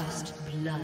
First blood.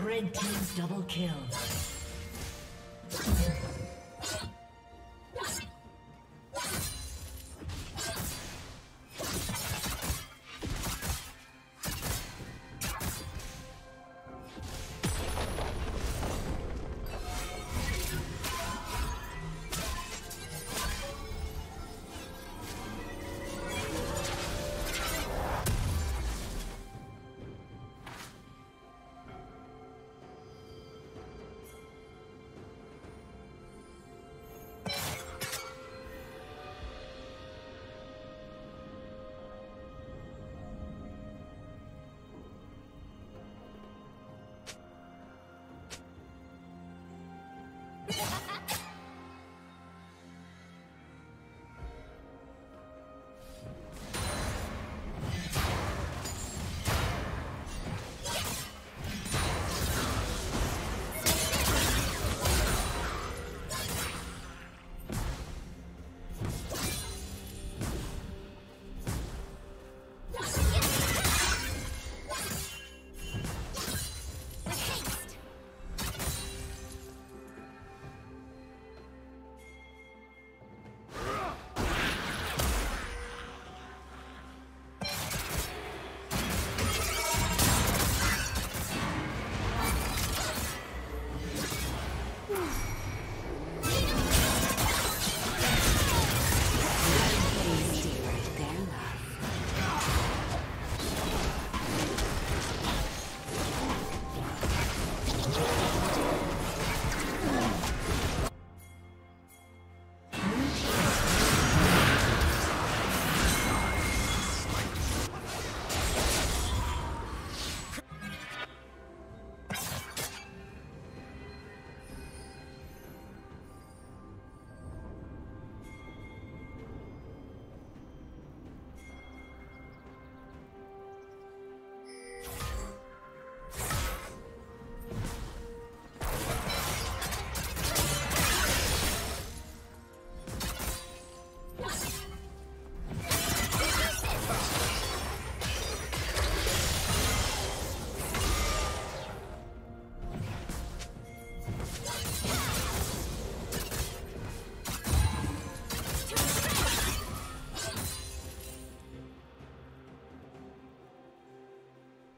Red team's double kill.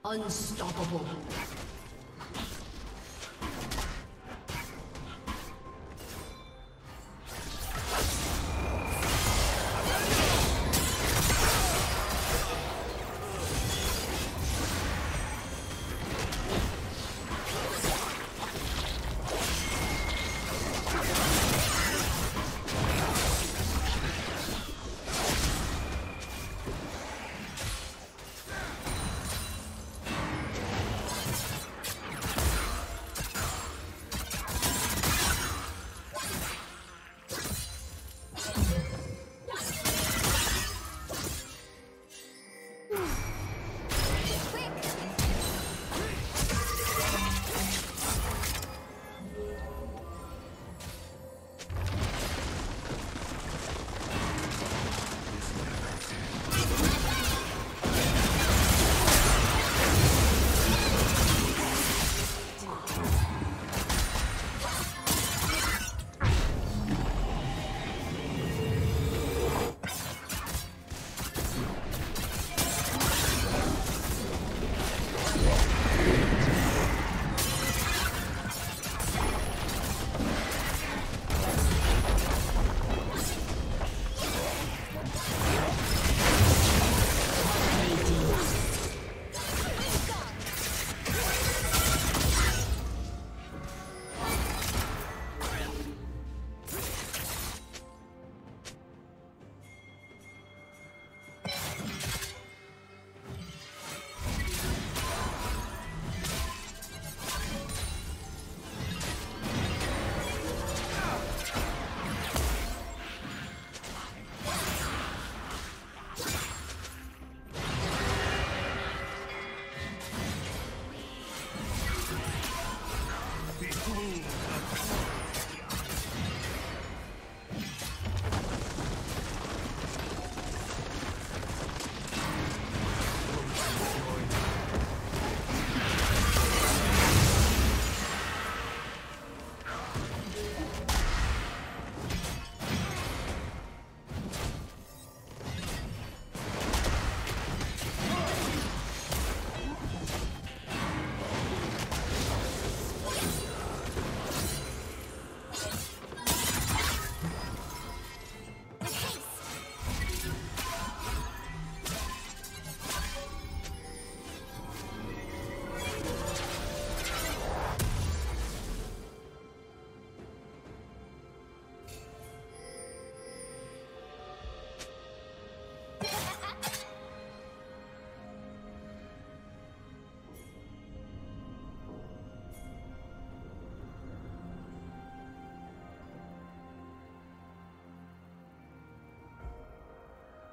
Unstoppable.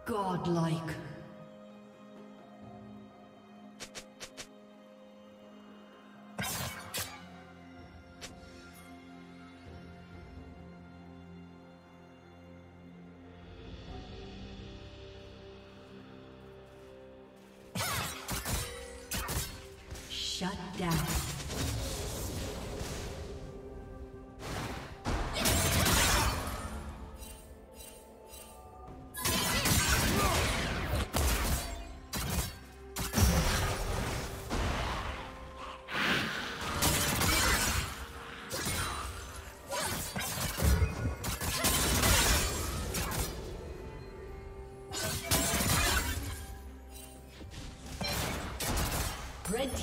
Godlike. Shut down. Red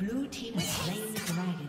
Blue team has slain the dragon.